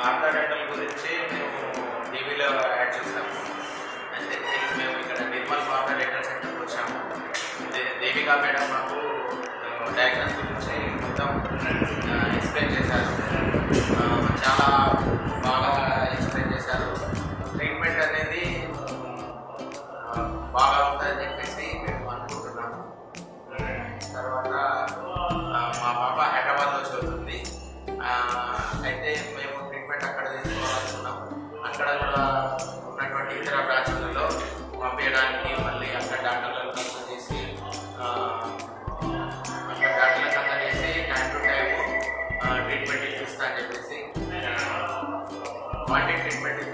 పాత గంటల గురించి మేము టీవీలో యాడ్ చేసాము. అయితే మేము ఇక్కడ నిర్మల్ పాత డేటా సెంటర్కి వచ్చాము. దేవికా మేడం మాకు డయాగ్నస్ గురించి మొత్తం ఎక్స్ప్లెయిన్ చేశారు, చాలా బాగా ఎక్స్ప్లెయిన్ చేశారు. ట్రీట్మెంట్ అనేది బాగా ఉంటుందని చెప్పేసి మేము అనుకుంటున్నాము. తర్వాత మా పాప హైదరాబాద్లో చదువుతుంది. అయితే మేము ట్రీట్మెంట్ అక్కడ తీసుకోవాలనుకున్నాము. అక్కడ కూడా ఉన్నటువంటి ఇతర బ్రాంచ్లలో పంపించడానికి మళ్ళీ అక్కడ డాక్టర్లను కన్సల్ట్ చేసి టైం టు టైం ట్రీట్మెంట్ ఇప్పిస్తా అని చెప్పేసి వాటి ట్రీట్మెంట్